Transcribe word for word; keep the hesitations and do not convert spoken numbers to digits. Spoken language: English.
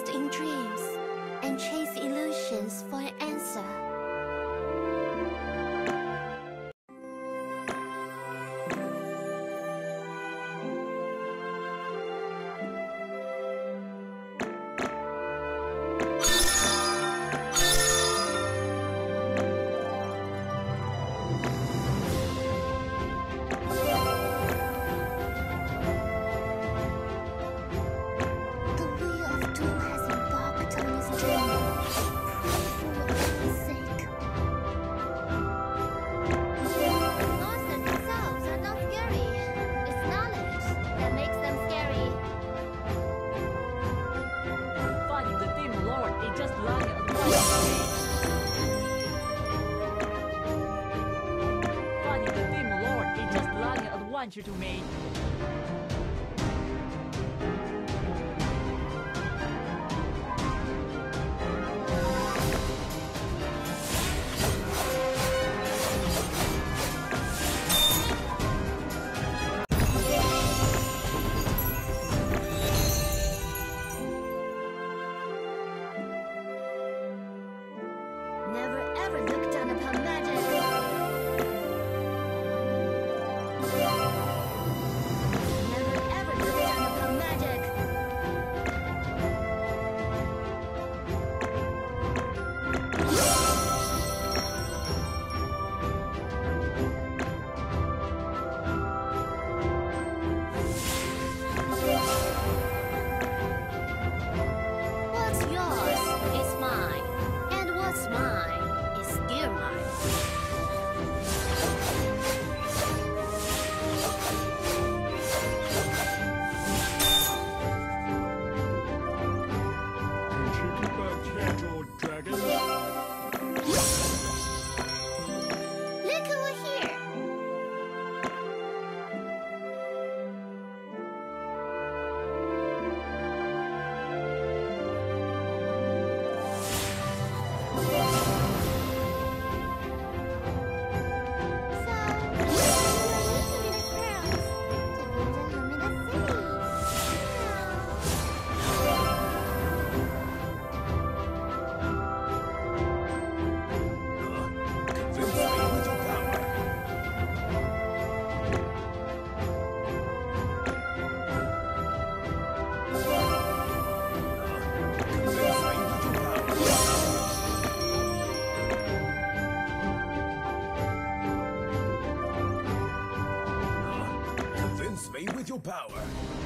lost in dreams and chase illusions for an answer. You to me. Power.